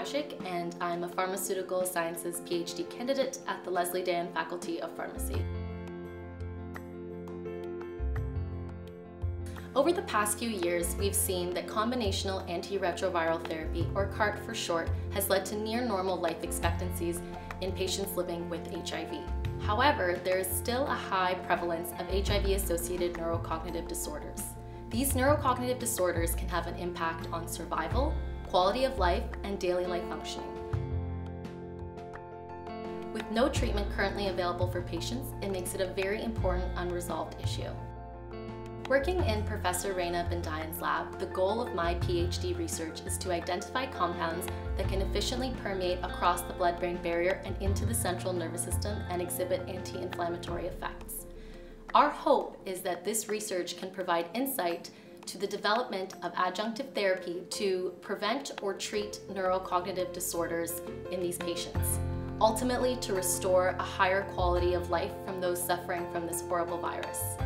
Omeragic, and I'm a Pharmaceutical Sciences PhD candidate at the Leslie Dan Faculty of Pharmacy. Over the past few years, we've seen that combinational antiretroviral therapy, or CART for short, has led to near-normal life expectancies in patients living with HIV. However, there is still a high prevalence of HIV-associated neurocognitive disorders. These neurocognitive disorders can have an impact on survival, quality of life, and daily life functioning. With no treatment currently available for patients, it makes it a very important unresolved issue. Working in Professor Reina Bendayan's lab, the goal of my PhD research is to identify compounds that can efficiently permeate across the blood-brain barrier and into the central nervous system and exhibit anti-inflammatory effects. Our hope is that this research can provide insight to the development of adjunctive therapy to prevent or treat neurocognitive disorders in these patients, ultimately to restore a higher quality of life from those suffering from this horrible virus.